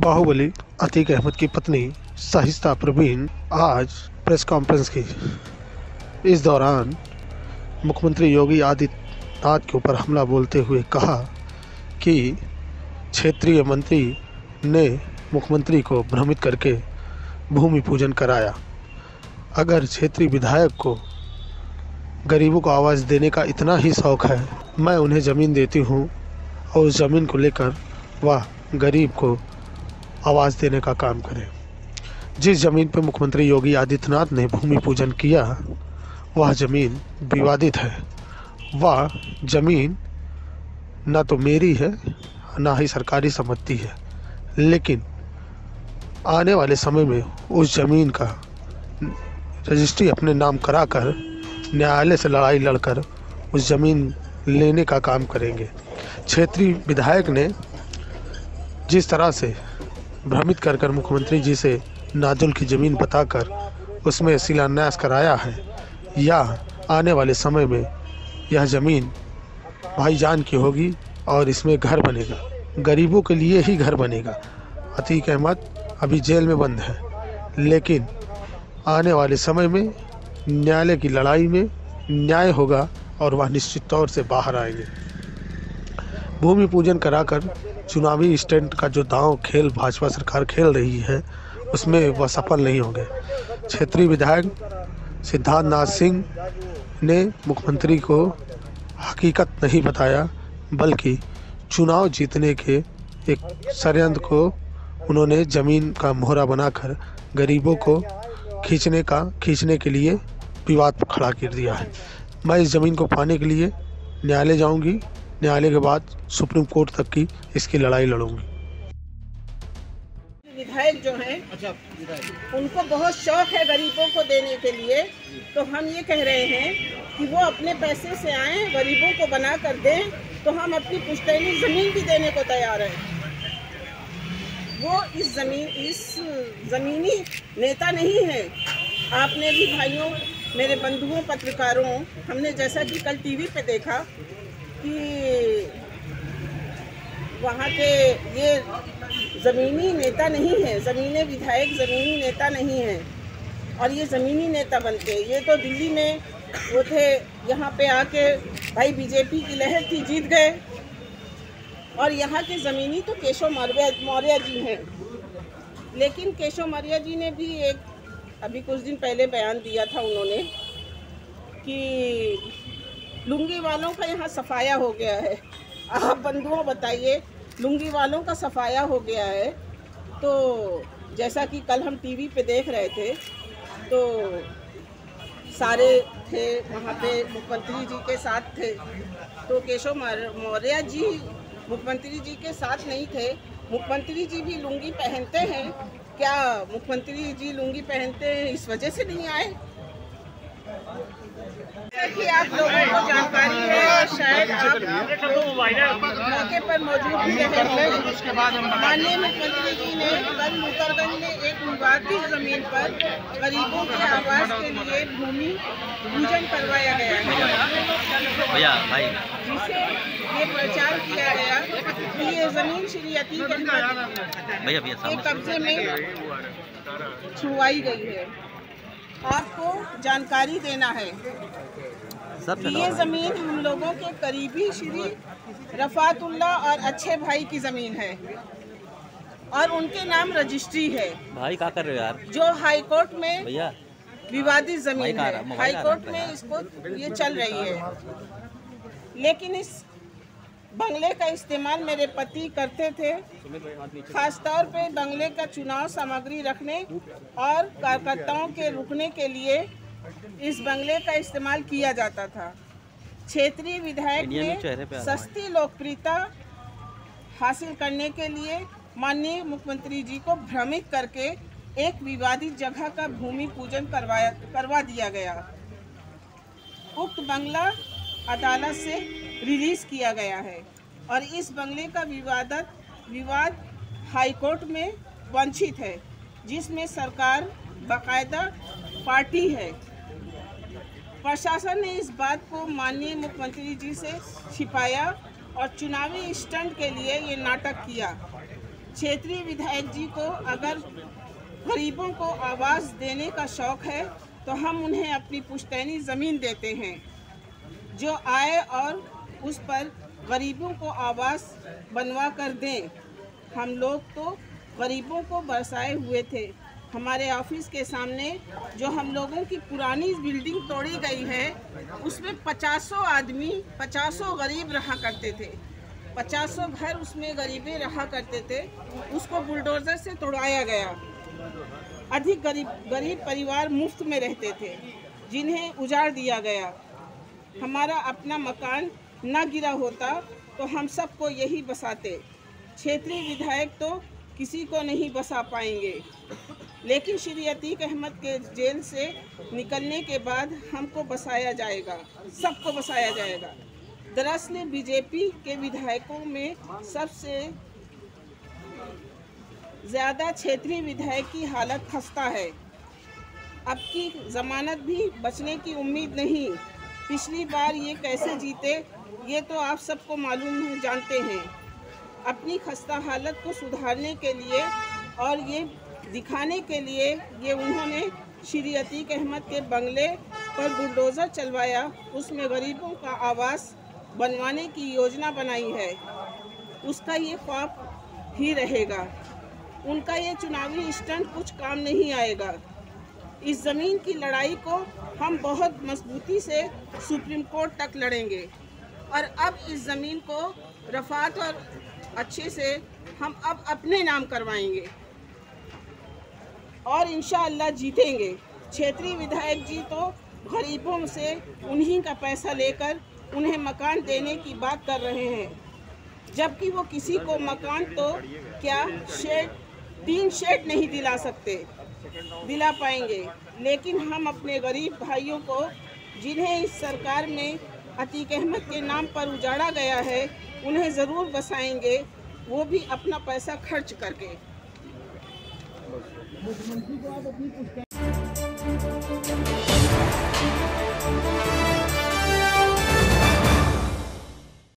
बाहुबली अतीक अहमद की पत्नी साहिस्ता प्रवीण आज प्रेस कॉन्फ्रेंस की। इस दौरान मुख्यमंत्री योगी आदित्यनाथ के ऊपर हमला बोलते हुए कहा कि क्षेत्रीय मंत्री ने मुख्यमंत्री को भ्रमित करके भूमि पूजन कराया। अगर क्षेत्रीय विधायक को गरीबों को आवाज़ देने का इतना ही शौक़ है, मैं उन्हें ज़मीन देती हूँ और उस ज़मीन को लेकर वह गरीब को आवाज़ देने का काम करें। जिस ज़मीन पर मुख्यमंत्री योगी आदित्यनाथ ने भूमि पूजन किया वह ज़मीन विवादित है। वह ज़मीन ना तो मेरी है ना ही सरकारी संपत्ति है, लेकिन आने वाले समय में उस ज़मीन का रजिस्ट्री अपने नाम कराकर न्यायालय से लड़ाई लड़कर उस ज़मीन लेने का काम करेंगे। क्षेत्रीय विधायक ने जिस तरह से भ्रमित कर कर मुख्यमंत्री जी से नाजुल की ज़मीन बताकर उसमें शिलान्यास कराया है, या आने वाले समय में यह ज़मीन भाईजान की होगी और इसमें घर बनेगा, गरीबों के लिए ही घर बनेगा। अतीक अहमद अभी जेल में बंद है, लेकिन आने वाले समय में न्यायालय की लड़ाई में न्याय होगा और वह निश्चित तौर से बाहर आएंगे। भूमि पूजन कराकर चुनावी स्टंट का जो दांव खेल भाजपा सरकार खेल रही है उसमें वह सफल नहीं होंगे। क्षेत्रीय विधायक सिद्धार्थ नाथ सिंह ने मुख्यमंत्री को हकीकत नहीं बताया, बल्कि चुनाव जीतने के एक षडयंत्र को उन्होंने ज़मीन का मोहरा बनाकर गरीबों को खींचने के लिए विवाद खड़ा कर दिया है। मैं इस ज़मीन को पाने के लिए न्यायालय जाऊंगी, न्यायालय के बाद सुप्रीम कोर्ट तक की इसकी लड़ाई लड़ूंगी। विधायक जो हैं उनको बहुत शौक है गरीबों को देने के लिए, तो हम ये कह रहे हैं कि वो अपने पैसे से आए, गरीबों को बना कर दें, तो हम अपनी पुश्तैनी ज़मीन भी देने को तैयार हैं। वो इस ज़मीनी नेता नहीं है। आपने भी भाइयों, मेरे बंधुओं, पत्रकारों, हमने जैसा कि कल टीवी पे देखा कि वहाँ के ये ज़मीनी नेता नहीं है, ज़मीनी विधायक ज़मीनी नेता नहीं है। और ये ज़मीनी नेता बनते ये तो दिल्ली में वो थे, यहाँ पे आके भाई बीजेपी की लहर थी, जीत गए। और यहाँ के ज़मीनी तो केशव मौर्या जी हैं, लेकिन केशव मौर्या जी ने भी एक अभी कुछ दिन पहले बयान दिया था उन्होंने कि लुंगी वालों का यहाँ सफाया हो गया है। आप बंधुओं बताइए, लुंगी वालों का सफाया हो गया है, तो जैसा कि कल हम टीवी पे देख रहे थे, तो सारे थे वहाँ पे, मुख्यमंत्री जी के साथ थे, तो केशव मौर्या जी मुख्यमंत्री जी के साथ नहीं थे। मुख्यमंत्री जी भी लुंगी पहनते हैं, क्या मुख्यमंत्री जी लुंगी पहनते हैं इस वजह से नहीं आए? कि आप लोगों को जानकारी है, शायद आप मौके पर मौजूद रहे। माननीय मुख्यमंत्री जी ने कल उत्तरगंज में एक विवादित जमीन पर गरीबों के आवास के लिए भूमि पूजन करवाया गया है, जिसे ये प्रचार किया गया कि ये जमीन श्री अतीक अहमद के कब्जे में छुड़वाई गई है। आपको जानकारी देना है कि ये ज़मीन हम लोगों के करीबी श्री रफातुल्ला और अच्छे भाई की ज़मीन है और उनके नाम रजिस्ट्री है। भाई क्या कर रहे हो यार? जो हाई कोर्ट में विवादित ज़मीन है, हाई कोर्ट में इसको ये चल रही है। लेकिन इस बंगले का इस्तेमाल मेरे पति करते थे, खासतौर पे बंगले का चुनाव सामग्री रखने और कार्यकर्ताओं के रुकने के लिए इस बंगले का इस्तेमाल किया जाता था। क्षेत्रीय विधायक ने सस्ती लोकप्रियता हासिल करने के लिए माननीय मुख्यमंत्री जी को भ्रमित करके एक विवादित जगह का भूमि पूजन करवा दिया गया। उक्त बंगला अदालत से रिलीज़ किया गया है और इस बंगले का विवाद हाईकोर्ट में वांछित है, जिसमें सरकार बाकायदा पार्टी है। प्रशासन ने इस बात को माननीय मुख्यमंत्री जी से छिपाया और चुनावी स्टंट के लिए ये नाटक किया। क्षेत्रीय विधायक जी को अगर गरीबों को आवाज़ देने का शौक़ है तो हम उन्हें अपनी पुश्तैनी ज़मीन देते हैं जो आए और उस पर गरीबों को आवास बनवा कर दें। हम लोग तो गरीबों को बरसाए हुए थे। हमारे ऑफिस के सामने जो हम लोगों की पुरानी बिल्डिंग तोड़ी गई है उसमें 500 आदमी 500 गरीब रहा करते थे, 500 घर उसमें गरीबे रहा करते थे। उसको बुलडोज़र से तोड़ाया गया। अधिक गरीब परिवार मुफ्त में रहते थे जिन्हें उजाड़ दिया गया। हमारा अपना मकान ना गिरा होता तो हम सबको यही बसाते। क्षेत्रीय विधायक तो किसी को नहीं बसा पाएंगे, लेकिन श्री अतीक अहमद के जेल से निकलने के बाद हमको बसाया जाएगा, सबको बसाया जाएगा। दरअसल बीजेपी के विधायकों में सबसे ज़्यादा क्षेत्रीय विधायक की हालत खस्ता है। अब की ज़मानत भी बचने की उम्मीद नहीं। पिछली बार ये कैसे जीते ये तो आप सबको मालूम है, जानते हैं। अपनी खस्ता हालत को सुधारने के लिए और ये दिखाने के लिए ये उन्होंने श्री अतीक अहमद के बंगले पर बुलडोज़र चलवाया, उसमें गरीबों का आवास बनवाने की योजना बनाई है। उसका ये ख्वाब ही रहेगा। उनका ये चुनावी स्टंट कुछ काम नहीं आएगा। इस ज़मीन की लड़ाई को हम बहुत मजबूती से सुप्रीम कोर्ट तक लड़ेंगे और अब इस ज़मीन को रफात और अच्छे से हम अब अपने नाम करवाएंगे और इंशाअल्लाह जीतेंगे। क्षेत्रीय विधायक जी तो गरीबों से उन्हीं का पैसा लेकर उन्हें मकान देने की बात कर रहे हैं, जबकि वो किसी को मकान तो क्या शेड 3 शेड नहीं दिला सकते, दिला पाएंगे। लेकिन हम अपने गरीब भाइयों को जिन्हें इस सरकार में अतीक अहमद के नाम पर उजाड़ा गया है उन्हें ज़रूर बसाएंगे, वो भी अपना पैसा खर्च करके।